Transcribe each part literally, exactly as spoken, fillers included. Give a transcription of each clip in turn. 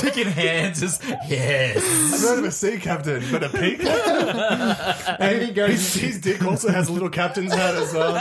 Chicken hands, just yes. I'm not a sea captain, but a pea captain. And he goes, his, his dick also has a little captain's hat as well.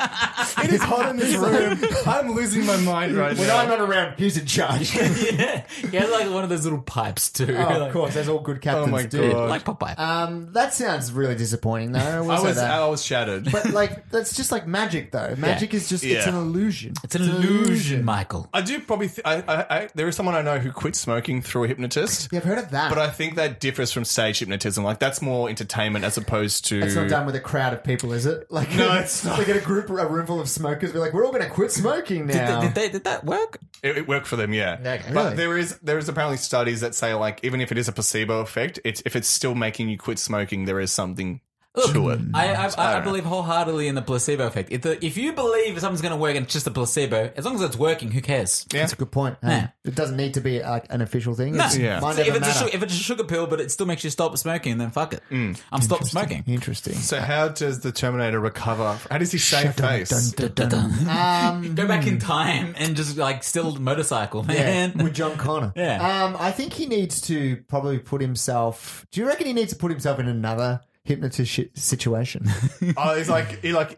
It is hot in this room. I'm losing my mind right when now. When I'm not around, he's in charge. Yeah, he had like one of those little pipes too. Oh, like, of course, that's all good captains oh my do. God. Like Popeye. Um, that sounds really disappointing though. I was, I was, I was shattered. But like, that's just like magic though. Magic yeah. is just, yeah. it's an illusion. It's an illusion, illusion Michael. I do probably, th I, I, I, there is someone I know who quit smoking through a hypnotist. Yeah, I've heard of that. But I think that differs from stage hypnotism. Like, that's more entertainment as opposed to... It's not done with a crowd of people, is it? Like, no, it's not. They get a group, a room full of smokers, we're like, we're all going to quit smoking now. Did, they, did, they, did that work? It, it worked for them, yeah. Okay, but really? there is there is apparently studies that say, like, even if it is a placebo effect, it's, if it's still making you quit smoking, there is something... Look, sure. I, I, I, I believe wholeheartedly in the placebo effect. If, the, if you believe something's going to work and it's just a placebo, as long as it's working, who cares? Yeah. That's a good point. Hey? Nah. It doesn't need to be like an official thing. No. It's, yeah. so if, it's a sugar, if it's a sugar pill but it still makes you stop smoking, then fuck it. Mm. I'm stopped smoking. Interesting. So how does the Terminator recover? How does he save face? Dun, dun, dun, dun, dun. Um, Go back in time and just like still motorcycle, man. Yeah, with John Connor. Yeah. Um, I think he needs to probably put himself... Do you reckon he needs to put himself in another... hypnotist shit situation? Oh, he's like, he like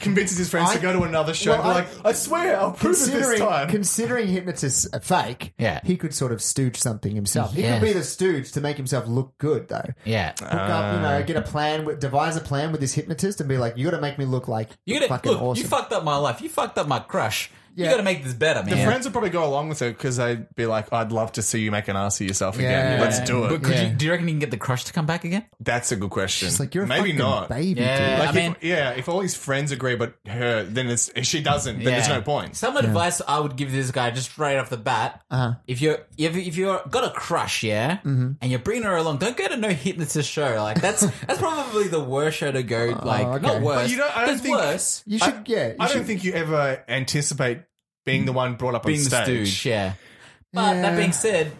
convinces his friends I, to go to another show. Well, like, I, I swear, I'll prove it this time. Considering hypnotists are fake, yeah. he could sort of stooge something himself. Yes. He could be the stooge to make himself look good, though. Yeah, hook uh, up, you know, get a plan, with, devise a plan with this hypnotist, and be like, you got to make me look like you gotta, fucking look, awesome. You fucked up my life. You fucked up my crush. Yeah. You got to make this better, man. The friends would probably go along with it because they'd be like, I'd love to see you make an ass of yourself yeah. again. Let's do it. But could yeah. you, do you reckon you can get the crush to come back again? That's a good question. She's like, you're a Maybe not. baby, yeah. dude. Like, I mean, if, yeah, if all his friends agree but her, then it's, if she doesn't, then yeah. there's no point. Some yeah. advice I would give this guy just straight off the bat, uh-huh. if you're if, if you're got a crush, yeah, mm-hmm. and you're bringing her along, don't go to no hypnotist show. Like, that's that's probably the worst show to go. Oh, like, okay. not worse. But you don't, I don't think, worse. You should, yeah. You I don't should, think you ever anticipate being the one brought up being on stage. Being the stooge, yeah. But yeah. that being said,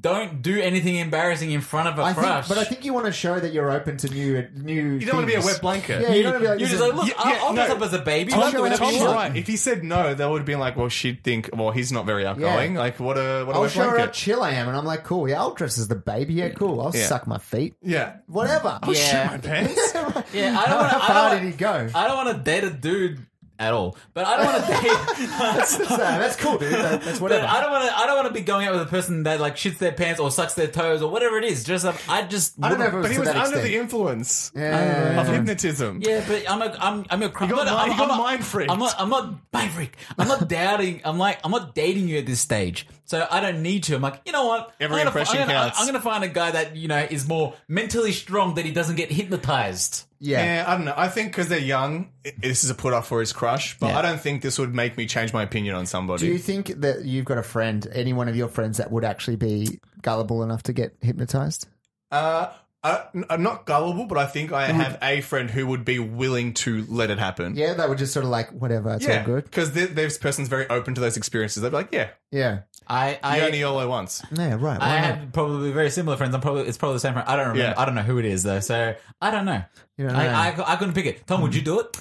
don't do anything embarrassing in front of a I crush. Think, but I think you want to show that you're open to new new. You don't things. want to be a wet blanket. Yeah, you, you don't want to be like, you're just like, look, yeah, I'll, I'll no, dress up as a baby. Tom's sure right. If he said no, they would have been like, well, she'd think, well, he's not very outgoing. Yeah. Like, what a what a I'll wet show blanket. Her how chill I am, and I'm like, cool, yeah, I'll dress as the baby. Yeah, cool, I'll yeah. suck my feet. Yeah. Whatever. I'll yeah. shit my pants. yeah, I don't want to. How far did he go? I don't want to date a dude. At all, but I don't want to date. that's, that's, uh, that's cool, dude. That, that's whatever. But I don't want to. I don't want to be going out with a person that like shits their pants or sucks their toes or whatever it is. Just um, I just. I don't know. If it was but he was under the influence yeah. of hypnotism. Yeah, but I'm a. I'm. I'm a. I'm not, mind, I'm, I'm a mind freak. I'm not. I'm not mind freak. I'm not doubting. I'm like. I'm not dating you at this stage. So I don't need to. I'm like, you know what? Every I'm gonna, impression I'm gonna, counts. I'm going to find a guy that you know is more mentally strong that he doesn't get hypnotized. Yeah. yeah, I don't know. I think because they're young, it, this is a put off for his crush. But yeah. I don't think this would make me change my opinion on somebody. Do you think that you've got a friend, any one of your friends, that would actually be gullible enough to get hypnotized? Uh, I, I'm not gullible, but I think I have a friend who would be willing to let it happen. Yeah, that would just sort of like whatever. It's yeah, all good because this person's very open to those experiences. They'd be like, yeah, yeah. I, I you only YOLO once. Yeah, right. I not? have probably very similar friends. I'm probably it's probably the same friend. I don't remember. Yeah. I don't know who it is though. So I don't know. You don't I, know. I, I couldn't pick it. Tom, would you do it?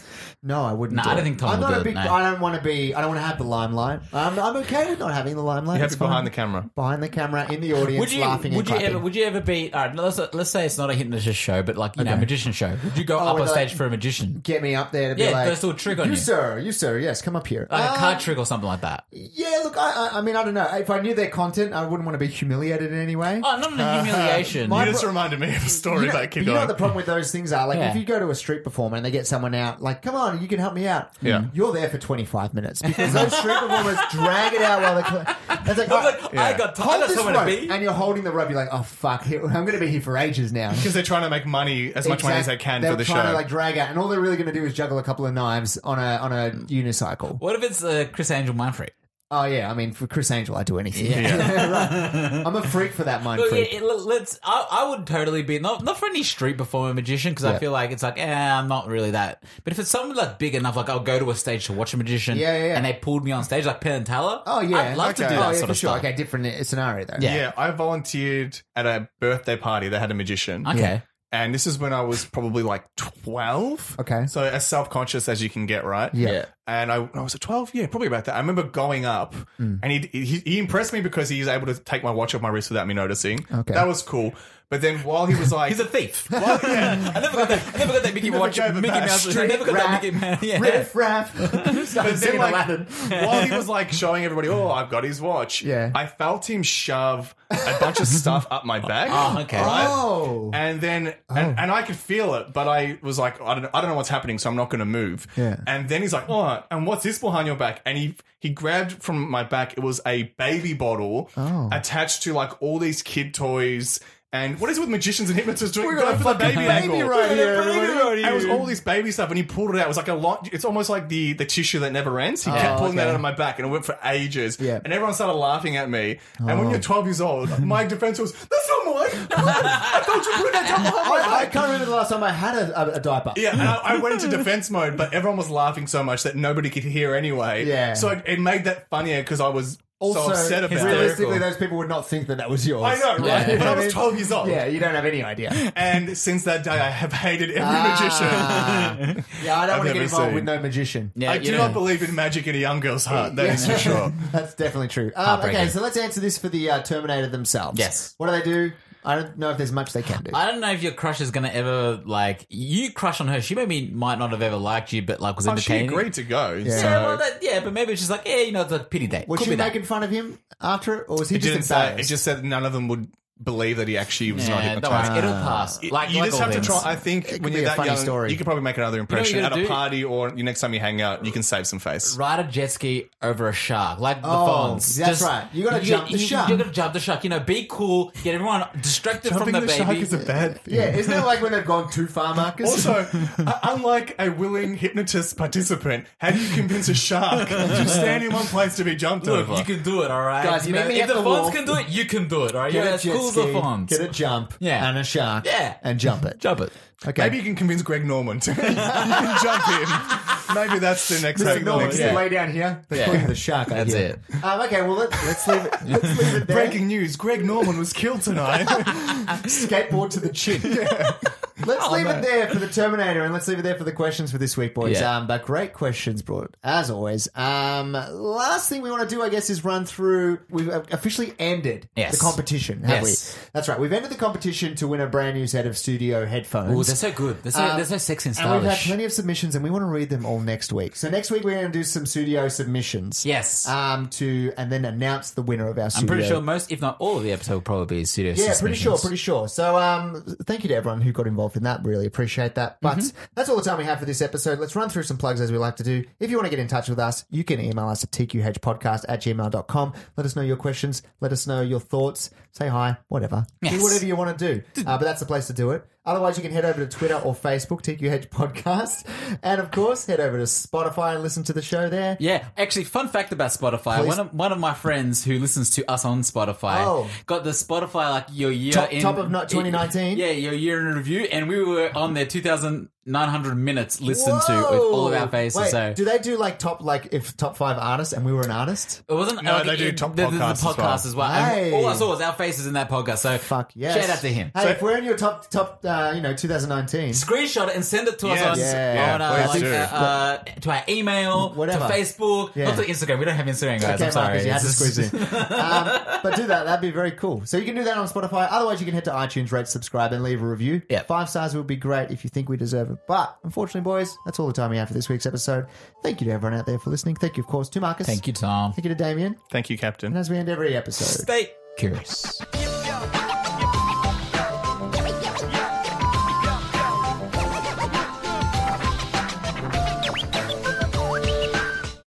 No, I wouldn't. No, do I don't it. think Tom. I'm would not do a big. It, no. I don't want to be. I don't want to have the limelight. I'm, I'm okay with not having the limelight. You have to be behind the camera, behind the camera, in the audience, would you, laughing. Would and you ever? Would you ever be? All right, let's let's say it's not a hypnotist show, but like you okay. know, a magician show. Would you go oh, up on stage like, for a magician? Get me up there to be yeah, like, there's a trick on you, you, sir. You sir, yes, come up here. Like a card trick or something like that. Yeah, look, I I mean, I don't know. If I knew their content, I wouldn't want to be humiliated in any way. Oh, not a humiliation. Uh, you just reminded me of a story that kid. You know what the problem with those things are? Like, yeah. if you go to a street performer and they get someone out, like, come on, you can help me out. Yeah. You're there for twenty-five minutes because those street performers drag it out while they're... It's like, I, like, yeah. I got tired of someone to be. And you're holding the rope. You're like, oh, fuck, I'm going to be here for ages now. Because they're trying to make money, as much exactly. money as they can they're for the show. They're trying to, like, drag out. And all they're really going to do is juggle a couple of knives on a on a unicycle. What if it's uh, Criss Angel Mindfreak? Oh, yeah. I mean, for Criss Angel, I'd do anything. Yeah. yeah, right. I'm a freak for that mind Look, freak. Yeah, let's, I, I would totally be, not, not for any street performer magician, because yeah. I feel like it's like, eh, I'm not really that. But if it's someone like big enough, like I'll go to a stage to watch a magician yeah, yeah, yeah. and they pulled me on stage, like Penn and Teller. Oh, yeah. I'd love okay. to do that oh, yeah, sort of sure. stuff. Okay, different scenario, though. Yeah. yeah, I volunteered at a birthday party that had a magician. Okay. Yeah. And this is when I was probably like twelve. Okay. So as self-conscious as you can get, right? Yeah. And I, I was at twelve, yeah, probably about that. I remember going up, mm. and he, he he impressed me because he was able to take my watch off my wrist without me noticing. Okay. That was cool. But then while he was like... He's a thief. While, yeah. I never got that, I never got that Mickey watch. Mickey Mouse. I never got that Mickey Mouse. Yeah. Riff raff. But then like, while he was like showing everybody, oh, I've got his watch, yeah. I felt him shove a bunch of stuff up my back. Oh, okay. Right? Oh. And then, and, and I could feel it, but I was like, I don't, I don't know what's happening, so I'm not going to move. Yeah. And then he's like, oh, and what's this behind your back? And he... He grabbed from my back. It was a baby bottle oh. attached to like all these kid toys. And what is it with magicians and hypnotists doing? We're going for the baby angle. Right here. Right here. It was all this baby stuff, and he pulled it out. It was like a lot. It's almost like the the tissue that never ends. He oh, kept pulling okay. that out of my back, and it went for ages. Yeah. And everyone started laughing at me. And oh. when you're twelve years old, my defense was, "That's not mine. I thought you put that down behind my back." I can't remember the last time I had a, a, a diaper. Yeah, and I, I went into defense mode, but everyone was laughing so much that nobody could hear anyway. Yeah. So it, it made that funnier because I was. Also, so upset about realistically, it. Those people would not think that that was yours. I know, right? Yeah. But I was twelve years old. Yeah, you don't have any idea. And since that day, I have hated every ah. magician. Yeah, I don't I've want to get involved seen. With no magician. Yeah, I do know. Not believe in magic in a young girl's heart. That yeah. is for sure. That's definitely true. Um, okay, so let's answer this for the uh, Terminator themselves. Yes. What do they do? I don't know if there's much they can do. I don't know if your crush is going to ever, like... You crush on her. She maybe might not have ever liked you, but, like, was oh, entertaining. She agreed to go. Yeah, so. yeah, well, that, yeah, but maybe she's like, yeah, you know, it's a pity date. Was Could she making that. Fun of him after it, or was he it just embarrassed? Say, it just said none of them would... believe that he actually was yeah, not hypnotized. No, it'll pass. Like, you like just have things. To try. I think it when you're that young, story. You could probably make another impression you know at do? A party or next time you hang out. You can save some face. Ride a jet ski over a shark, like oh, the Fonz. That's just, right. You got to jump the you, shark. You got to jump the shark. You know, be cool. Get everyone distracted Jumping from the, the baby. Shark is a bad thing. Yeah, isn't it like when they've gone too far, Marcus? Also, unlike a willing hypnotist participant, how do you convince a shark to stand in one place to be jumped Look, over? You can do it, all right, guys. You know, if the Fonz can do it, you can do it, all right. That's cool. Ski, get a jump yeah. and a shark yeah. and jump it. Jump it. Okay. Maybe you can convince Greg Norman to jump in. Maybe that's the next thing. Yeah. Lay down here. They yeah. call you the shark. That's it. Um, okay, well, let, let's, leave it, let's leave it there. Breaking news. Greg Norman was killed tonight. Skateboard to the chin. Yeah. Let's oh, leave no. it there for the Terminator, and let's leave it there for the questions for this week, boys. Yeah. Um, but great questions brought, as always. Um, last thing we want to do, I guess, is run through... We've officially ended yes. the competition, have yes. we? That's right. We've ended the competition to win a brand new set of studio headphones. Ooh, they're so good. They're so, um, they're so sexy and stylish. And we've had plenty of submissions, and we want to read them all next week. So next week, we're going to do some studio submissions. Yes. Um, to And then announce the winner of our studio. I'm pretty sure most, if not all of the episode will probably be studio yeah, submissions. Yeah, pretty sure, pretty sure. So um, thank you to everyone who got involved in that. Really appreciate that. But mm-hmm. that's all the time we have for this episode. Let's run through some plugs as we like to do. If you want to get in touch with us, you can email us at T Q H podcast at gmail dot com. Let us know your questions. Let us know your thoughts. Say hi, whatever. Yes. Do whatever you want to do. Uh, but that's the place to do it. Otherwise, you can head over to Twitter or Facebook, T Q H podcast. And, of course, head over to Spotify and listen to the show there. Yeah. Actually, fun fact about Spotify. One of, one of my friends who listens to us on Spotify oh. got the Spotify, like, your year top, in... Top of not twenty nineteen. It, yeah, your year in review. And we were on there two thousand nine hundred minutes listened Whoa. To with all of our faces. Wait, so do they do like top like if top five artists and we were an artist? It wasn't. No, like they do in, top the, podcasts, the, the podcast as well. As well. Hey. All I saw was our faces in that podcast. So fuck yes. Shout out to him. Hey, so if we're in your top top, uh, you know, twenty nineteen, screenshot it and send it to yes. us on, yeah. on yeah, uh, like, uh, uh, to our email, whatever, to Facebook, yeah. not to Instagram. We don't have Instagram, guys. Okay, I'm sorry, Marcus, you had to squeeze in. um, but do that. That'd be very cool. So you can do that on Spotify. Otherwise, you can head to iTunes, rate, subscribe, and leave a review. Yeah, five stars would be great if you think we deserve it. But unfortunately, boys, that's all the time we have for this week's episode. Thank you to everyone out there for listening. Thank you, of course, to Marcus. Thank you, Tom. Thank you to Damien. Thank you, Captain. And as we end every episode, stay curious.